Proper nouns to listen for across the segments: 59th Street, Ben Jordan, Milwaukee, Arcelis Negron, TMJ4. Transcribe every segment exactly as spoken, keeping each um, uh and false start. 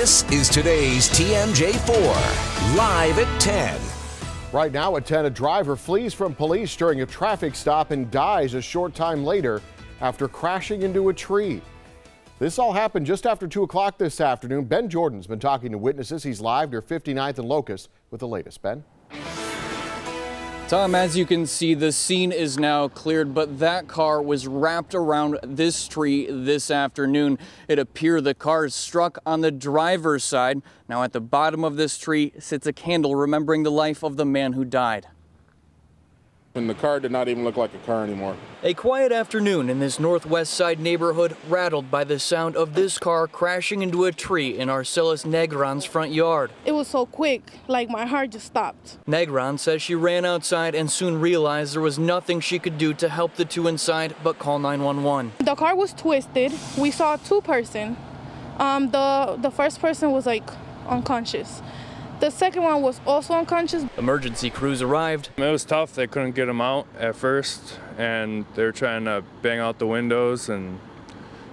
This is today's T M J four, live at ten. Right now at ten, a driver flees from police during a traffic stop and dies a short time later after crashing into a tree. This all happened just after two o'clock this afternoon. Ben Jordan's been talking to witnesses. He's live near fifty-ninth and Locust with the latest. Ben? Tom, as you can see, the scene is now cleared, but that car was wrapped around this tree this afternoon. It appeared the car struck on the driver's side. Now at the bottom of this tree sits a candle remembering the life of the man who died. And the car did not even look like a car anymore. A quiet afternoon in this northwest side neighborhood rattled by the sound of this car crashing into a tree in Arcelis Negron's front yard. It was so quick, like my heart just stopped. Negron says she ran outside and soon realized there was nothing she could do to help the two inside but call nine one one. The car was twisted. We saw two person. Um, the, the first person was like unconscious. The second one was also unconscious. Emergency crews arrived. It was tough. They couldn't get him out at first, and they were trying to bang out the windows and,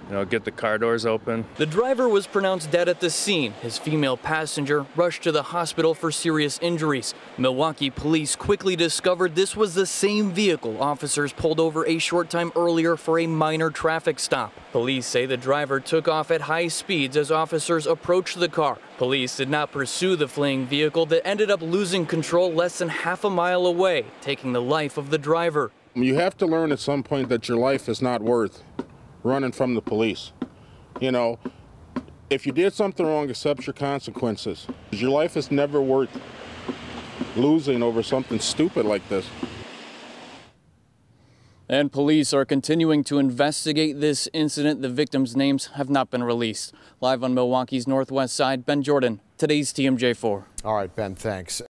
you know, get the car doors open. The driver was pronounced dead at the scene. His female passenger rushed to the hospital for serious injuries. Milwaukee police quickly discovered this was the same vehicle officers pulled over a short time earlier for a minor traffic stop. Police say the driver took off at high speeds as officers approached the car. Police did not pursue the fleeing vehicle that ended up losing control less than half a mile away, taking the life of the driver. You have to learn at some point that your life is not worth running from the police. You know, if you did something wrong, accept your consequences. Your life is never worth losing over something stupid like this. And police are continuing to investigate this incident. The victims' names have not been released. Live on Milwaukee's northwest side, Ben Jordan, today's T M J four. All right, Ben, thanks.